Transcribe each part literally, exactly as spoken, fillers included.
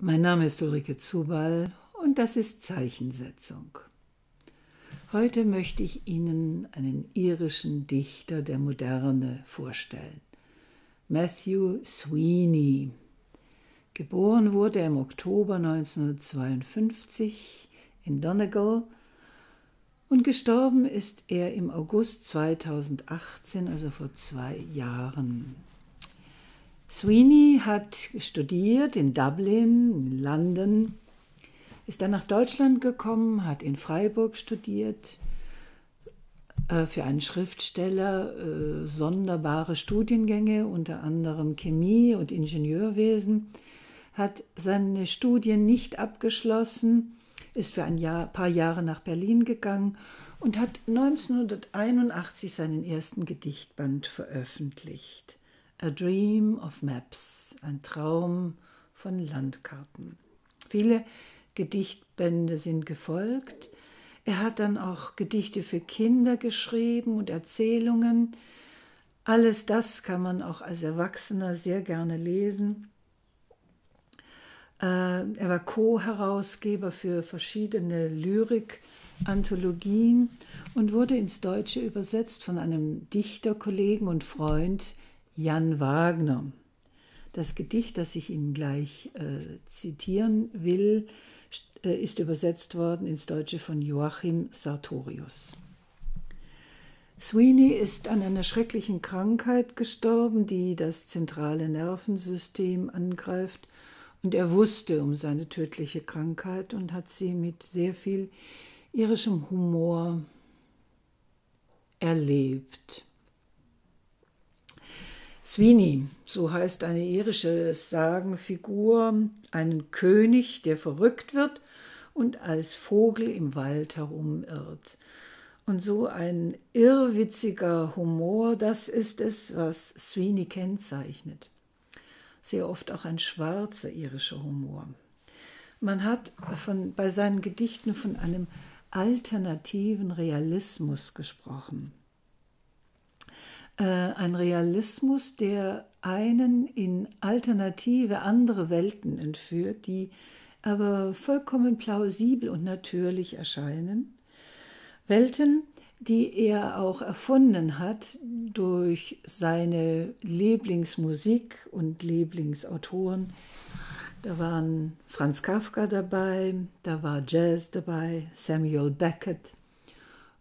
Mein Name ist Ulrike Zubal und das ist Zeichensetzung. Heute möchte ich Ihnen einen irischen Dichter der Moderne vorstellen, Matthew Sweeney. Geboren wurde er im Oktober neunzehnhundertzweiundfünfzig in Donegal und gestorben ist er im August zweitausendachtzehn, also vor zwei Jahren. Sweeney hat studiert in Dublin, in London, ist dann nach Deutschland gekommen, hat in Freiburg studiert, äh, für einen Schriftsteller äh, sonderbare Studiengänge, unter anderem Chemie und Ingenieurwesen, hat seine Studien nicht abgeschlossen, ist für ein Jahr, paar Jahre nach Berlin gegangen und hat neunzehnhunderteinundachtzig seinen ersten Gedichtband veröffentlicht. A Dream of Maps, ein Traum von Landkarten. Viele Gedichtbände sind gefolgt. Er hat dann auch Gedichte für Kinder geschrieben und Erzählungen. Alles das kann man auch als Erwachsener sehr gerne lesen. Er war Co-Herausgeber für verschiedene Lyrik-Anthologien und wurde ins Deutsche übersetzt von einem Dichterkollegen und Freund, Jan Wagner. Das Gedicht, das ich Ihnen gleich äh, zitieren will, ist übersetzt worden ins Deutsche von Joachim Sartorius. Sweeney ist an einer schrecklichen Krankheit gestorben, die das zentrale Nervensystem angreift, und er wusste um seine tödliche Krankheit und hat sie mit sehr viel irischem Humor erlebt. Sweeney, so heißt eine irische Sagenfigur, einen König, der verrückt wird und als Vogel im Wald herumirrt. Und so ein irrwitziger Humor, das ist es, was Sweeney kennzeichnet. Sehr oft auch ein schwarzer irischer Humor. Man hat von, bei seinen Gedichten von einem alternativen Realismus gesprochen. Ein Realismus, der einen in alternative, andere Welten entführt, die aber vollkommen plausibel und natürlich erscheinen. Welten, die er auch erfunden hat durch seine Lieblingsmusik und Lieblingsautoren. Da waren Franz Kafka dabei, da war Jazz dabei, Samuel Beckett,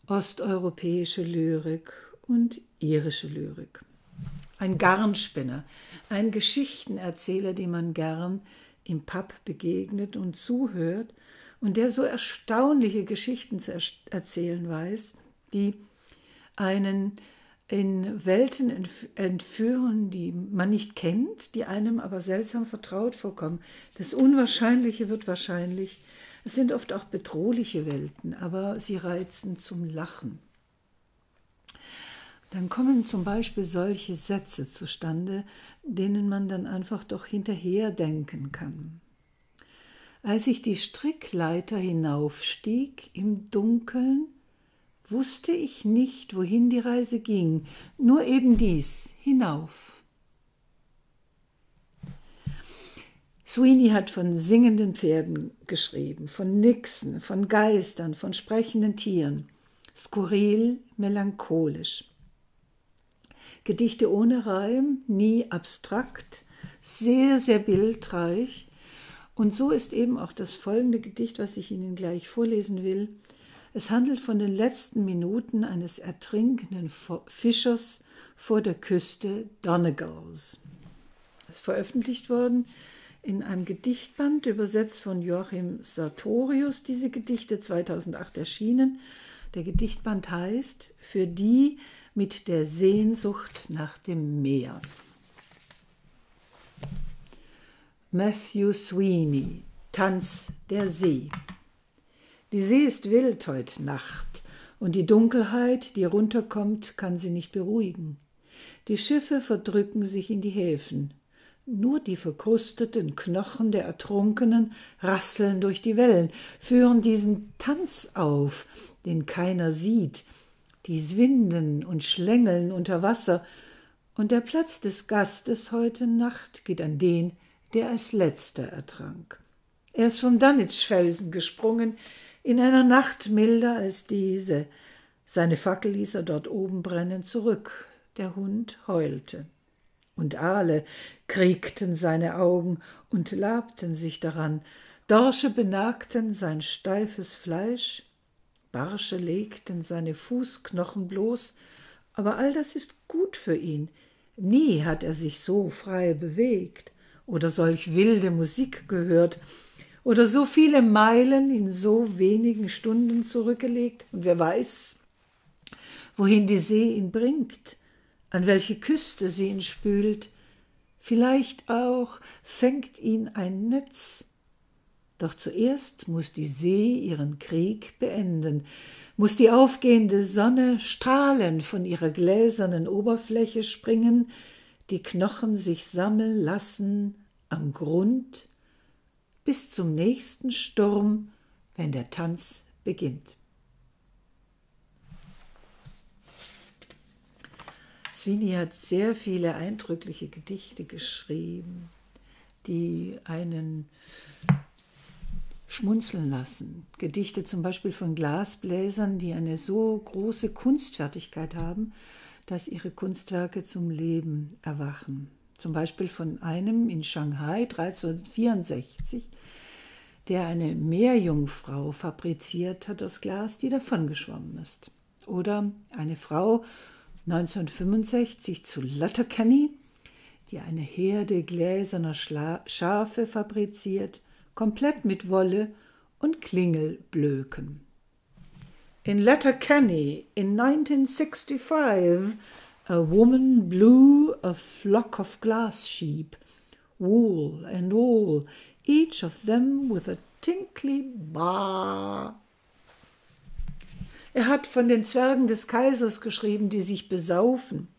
osteuropäische Lyrik und irische Lyrik. Ein Garnspinner, ein Geschichtenerzähler, dem man gern im Pub begegnet und zuhört und der so erstaunliche Geschichten zu erzählen weiß, die einen in Welten entführen, die man nicht kennt, die einem aber seltsam vertraut vorkommen. Das Unwahrscheinliche wird wahrscheinlich. Es sind oft auch bedrohliche Welten, aber sie reizen zum Lachen. Dann kommen zum Beispiel solche Sätze zustande, denen man dann einfach doch hinterher denken kann. Als ich die Strickleiter hinaufstieg im Dunkeln, wusste ich nicht, wohin die Reise ging, nur eben dies, hinauf. Sweeney hat von singenden Pferden geschrieben, von Nixen, von Geistern, von sprechenden Tieren, skurril, melancholisch. Gedichte ohne Reim, nie abstrakt, sehr, sehr bildreich. Und so ist eben auch das folgende Gedicht, was ich Ihnen gleich vorlesen will. Es handelt von den letzten Minuten eines ertrinkenden Fischers vor der Küste Donegals. Es ist veröffentlicht worden in einem Gedichtband, übersetzt von Joachim Sartorius, diese Gedichte zweitausendacht erschienen. Der Gedichtband heißt »Für die, mit der Sehnsucht nach dem Meer«. Matthew Sweeney, Tanz der See. Die See ist wild heut Nacht, und die Dunkelheit, die runterkommt, kann sie nicht beruhigen. Die Schiffe verdrücken sich in die Häfen. Nur die verkrusteten Knochen der Ertrunkenen rasseln durch die Wellen, führen diesen Tanz auf, den keiner sieht. Die swinden und schlängeln unter Wasser, und der Platz des Gastes heute Nacht geht an den, der als letzter ertrank. Er ist vom Dannitschfelsen gesprungen, in einer Nacht milder als diese. Seine Fackel ließ er dort oben brennen zurück. Der Hund heulte. Und Aale kriegten seine Augen und labten sich daran. Dorsche benagten sein steifes Fleisch, Barsche legten seine Fußknochen bloß, aber all das ist gut für ihn. Nie hat er sich so frei bewegt oder solch wilde Musik gehört oder so viele Meilen in so wenigen Stunden zurückgelegt. Und wer weiß, wohin die See ihn bringt, an welche Küste sie ihn spült. Vielleicht auch fängt ihn ein Netz. Doch zuerst muß die See ihren Krieg beenden, muß die aufgehende Sonne strahlend von ihrer gläsernen Oberfläche springen, die Knochen sich sammeln lassen am Grund bis zum nächsten Sturm, wenn der Tanz beginnt. Sweeney hat sehr viele eindrückliche Gedichte geschrieben, die einen schmunzeln lassen. Gedichte zum Beispiel von Glasbläsern, die eine so große Kunstfertigkeit haben, dass ihre Kunstwerke zum Leben erwachen. Zum Beispiel von einem in Shanghai dreizehnhundertvierundsechzig, der eine Meerjungfrau fabriziert hat aus Glas, die davongeschwommen ist. Oder eine Frau neunzehnhundertfünfundsechzig zu Letterkenny, die eine Herde gläserner Schla- Schafe fabriziert, komplett mit Wolle und Klingelblöken. In Letterkenny, in nineteen sixty-five, a woman blew a flock of glass sheep, wool and all, each of them with a tinkly ba. Er hat von den Zwergen des Kaisers geschrieben, die sich besaufen,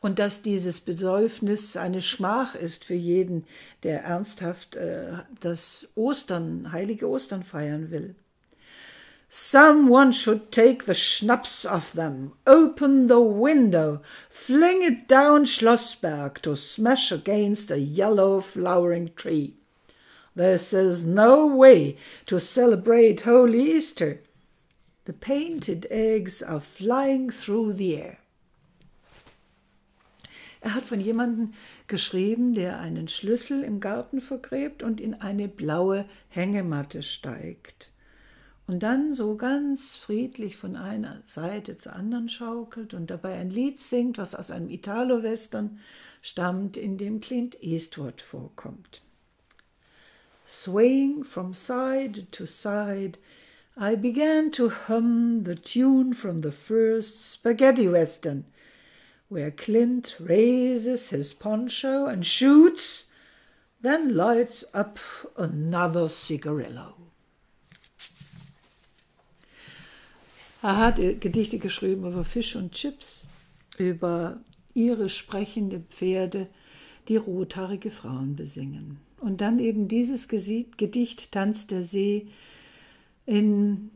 und dass dieses Besäufnis eine Schmach ist für jeden, der ernsthaft äh, das Ostern, heilige Ostern feiern will. Someone should take the schnapps off them, open the window, fling it down Schlossberg to smash against a yellow flowering tree. This is no way to celebrate Holy Easter. The painted eggs are flying through the air. Er hat von jemandem geschrieben, der einen Schlüssel im Garten vergräbt und in eine blaue Hängematte steigt und dann so ganz friedlich von einer Seite zur anderen schaukelt und dabei ein Lied singt, was aus einem Italo-Western stammt, in dem Clint Eastwood vorkommt. Swaying from side to side, I began to hum the tune from the first spaghetti western, where Clint raises his poncho and shoots, then lights up another cigarillo. Er hat Gedichte geschrieben über Fisch und Chips, über ihre sprechende Pferde, die rothaarige Frauen besingen. Und dann eben dieses Gedicht Tanz der See, in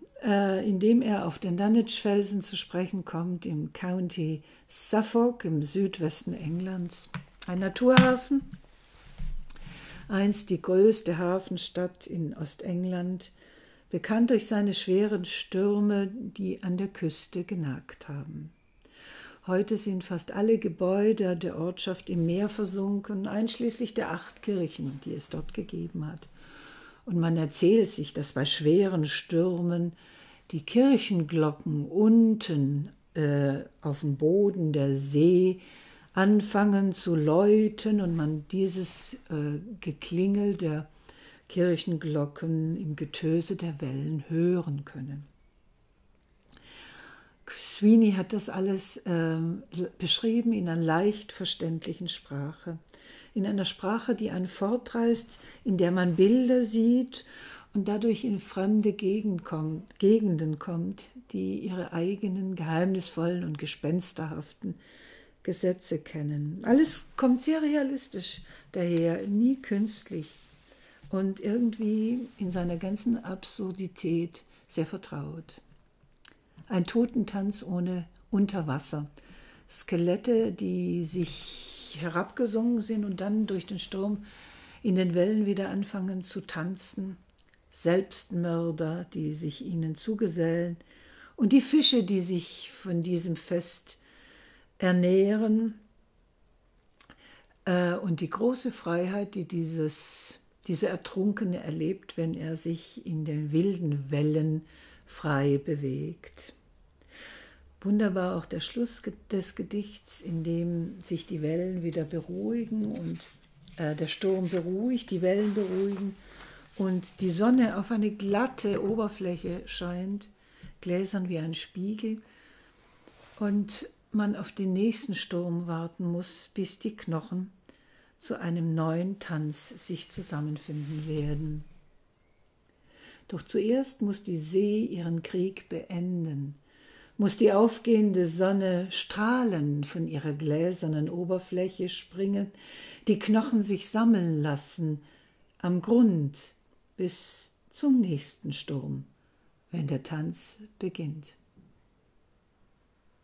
indem er auf den Dannitschfelsen zu sprechen kommt, im County Suffolk, im Südwesten Englands. Ein Naturhafen, einst die größte Hafenstadt in Ostengland, bekannt durch seine schweren Stürme, die an der Küste genagt haben. Heute sind fast alle Gebäude der Ortschaft im Meer versunken, einschließlich der acht Kirchen, die es dort gegeben hat. Und man erzählt sich, dass bei schweren Stürmen die Kirchenglocken unten äh, auf dem Boden der See anfangen zu läuten und man dieses äh, Geklingel der Kirchenglocken im Getöse der Wellen hören können. Sweeney hat das alles äh, beschrieben in einer leicht verständlichen Sprache. In einer Sprache, die einen fortreißt, in der man Bilder sieht und dadurch in fremde Gegend kommt, Gegenden kommt, die ihre eigenen geheimnisvollen und gespensterhaften Gesetze kennen. Alles kommt sehr realistisch daher, nie künstlich und irgendwie in seiner ganzen Absurdität sehr vertraut. Ein Totentanz ohne Unterwasser. Skelette, die sich herabgesungen sind und dann durch den Sturm in den Wellen wieder anfangen zu tanzen, Selbstmörder, die sich ihnen zugesellen, und die Fische, die sich von diesem Fest ernähren, äh, und die große Freiheit, die dieses, dieser Ertrunkene erlebt, wenn er sich in den wilden Wellen frei bewegt. Wunderbar auch der Schluss des Gedichts, in dem sich die Wellen wieder beruhigen und äh, der Sturm beruhigt, die Wellen beruhigen und die Sonne auf eine glatte Oberfläche scheint, gläsern wie ein Spiegel, und man auf den nächsten Sturm warten muss, bis die Knochen zu einem neuen Tanz sich zusammenfinden werden. Doch zuerst muss die See ihren Krieg beenden, muss die aufgehende Sonne strahlend von ihrer gläsernen Oberfläche springen, die Knochen sich sammeln lassen, am Grund bis zum nächsten Sturm, wenn der Tanz beginnt.